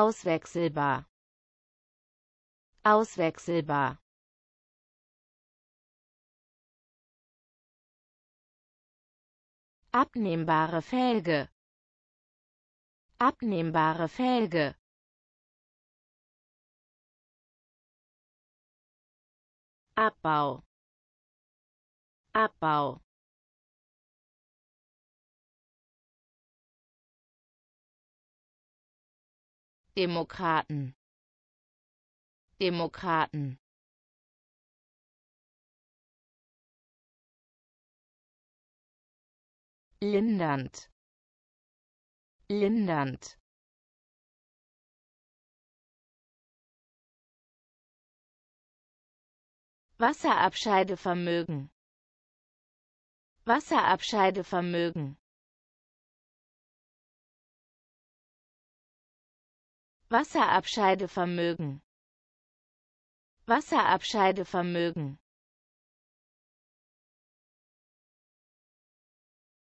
Auswechselbar. Auswechselbar. Abnehmbare Felge. Abnehmbare Felge. Abbau. Abbau. Demokraten. Demokraten. Lindernd. Lindernd. Wasserabscheidevermögen. Wasserabscheidevermögen. Wasserabscheidevermögen. Wasserabscheidevermögen.